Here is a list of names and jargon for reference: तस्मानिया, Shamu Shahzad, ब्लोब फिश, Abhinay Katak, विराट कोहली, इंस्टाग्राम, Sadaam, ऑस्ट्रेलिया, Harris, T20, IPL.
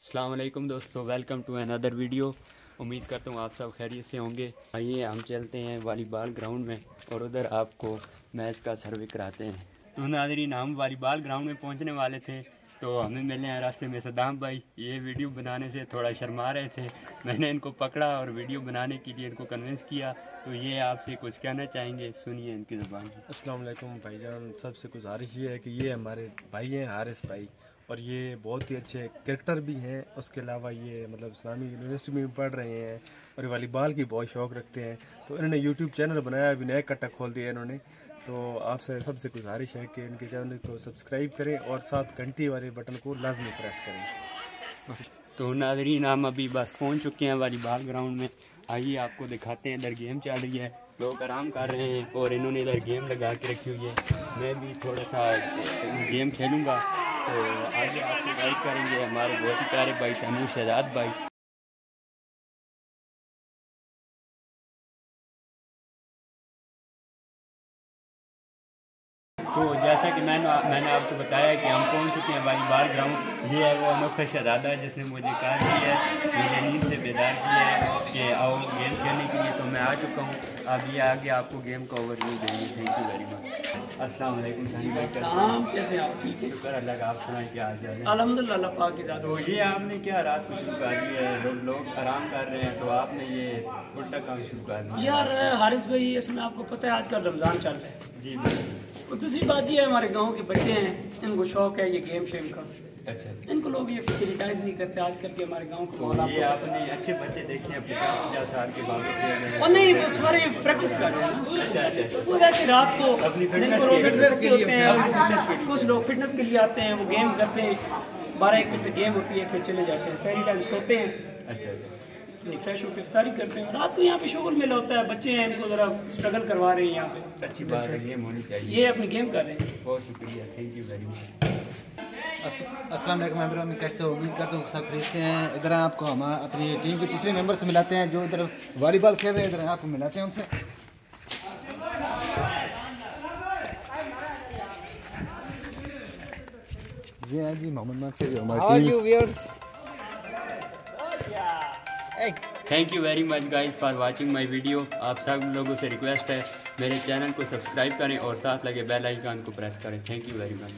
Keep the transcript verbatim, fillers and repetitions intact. अस्सलाम वालेकुम दोस्तों, वेलकम टू अनदर वीडियो। उम्मीद करता हूँ आप सब खैरियत से होंगे। आइए हम चलते हैं वॉलीबॉल ग्राउंड में और उधर आपको मैच का सर्वे कराते हैं। तो नाज़रीन, हम वॉलीबॉल ग्राउंड में पहुँचने वाले थे तो हमें मिले हैं रास्ते में सदाम भाई। ये वीडियो बनाने से थोड़ा शर्मा रहे थे, मैंने इनको पकड़ा और वीडियो बनाने के लिए इनको कन्विंस किया। तो ये आपसे कुछ कहना चाहेंगे, सुनिए इनकी ज़बान। अस्सलाम वालेकुम भाईजान, सबसे गुजारिश ये है कि ये हमारे भाई हैं हारिस भाई, और ये बहुत ही अच्छे क्रिकेटर भी हैं। उसके अलावा ये मतलब इस्लामिक यूनिवर्सिटी में भी पढ़ रहे हैं और वॉलीबॉल की बहुत शौक़ रखते हैं। तो इन्होंने यूट्यूब चैनल बनाया, अभिनय कटक खोल दिया इन्होंने। तो आपसे सबसे गुजारिश है कि इनके चैनल को सब्सक्राइब करें और साथ घंटी वाले बटन को लाजमी प्रेस करें। तो नाज़रीन, हम अभी बस पहुंच चुके हैं वॉलीबॉल ग्राउंड में। आइए आपको दिखाते हैं, इधर गेम चल रही है, लोग आराम कर रहे हैं और इन्होंने इधर गेम लगा के रखी हुई है। मैं भी थोड़ा सा गेम खेलूँगा। तो आगे आपको गाइड करेंगे हमारे बहुत प्यारे भाई शमू शहजाद भाई। तो जैसा कि मैंने मैंने आपको बताया कि हम पहुंच चुके हैं वॉलीबॉल ग्राउंड। ये है वो अनोखा शहजादा जिसने मुझे कॉल किया है, मुझे नींद से बेदार किया है कि आओ गेम खेलने के लिए। तो मैं आ चुका हूँ। अब ये आगे आपको गेम का ओवरव्यू देंगे। Thank you very much. अस्सलाम वालेकुम। कैसे आप? ठीक है, शुक्र अल्लाह का। आप सुनाए क्या हाल चाल है? अल्हम्दुलिल्लाह पाक के। तो ये आपने क्या रात में शुरू कर दी है, लोग आराम कर रहे हैं तो आपने ये उल्टा काम शुरू कर दिया? यार हारिस भाई, इसमें आपको पता है आजकल रमज़ान चल रहा है जी। दूसरी बात ये है, हमारे गांव के बच्चे हैं, इनको शौक है ये गेम शेम का। अच्छा, इनको लोग ये फैसिलिटाइज नहीं करते आजकल के हमारे गांव को। तो ये आपने अच्छे बच्चे देखे हैं पचास पचास साल के बाबू? और नहीं, वो सारे प्रैक्टिस कर रहे हैं। अच्छा अच्छा, वो वैसे रात को अपनी फिटनेस के लिए होते हैं, कुछ लोग फिटनेस के लिए आते हैं, वो गेम करते हैं। बारह एक बजे गेम होती है, फिर चले जाते हैं, सारी टाइम सोते हैं। अच्छा अच्छा, फ्रेश होकर इफ्तारी करते हैं। रात को यहाँ पे शोगुल मेला होता है, बच्चे हैं, इनको ज़रा स्ट्रगल करवा रहे हैं यहाँ पे। अच्छी बात है, गेम होनी चाहिए, ये अपनी गेम कर रहे हैं। बहुत शुक्रिया, थैंक यू वेरी मच। अस्सलाम वालेकुम मेंबर, कैसे हो? उम्मीद करता हूँ सब ठीक से हैं। इधर आपको हम अपनी टीम के तीसरे मेंबर से मिलाते हैं जो इधर वॉलीबॉल खेल रहे हैं, इधर आपको मिलाते हैं उनसे। ये है जी Mohammad. Thank you very much guys for watching my video. आप सब लोगों से रिक्वेस्ट है मेरे चैनल को सब्सक्राइब करें और साथ लगे बेल आइकन को प्रेस करें। Thank you very much.